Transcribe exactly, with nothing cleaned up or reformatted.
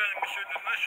правильно мы сегодня начали.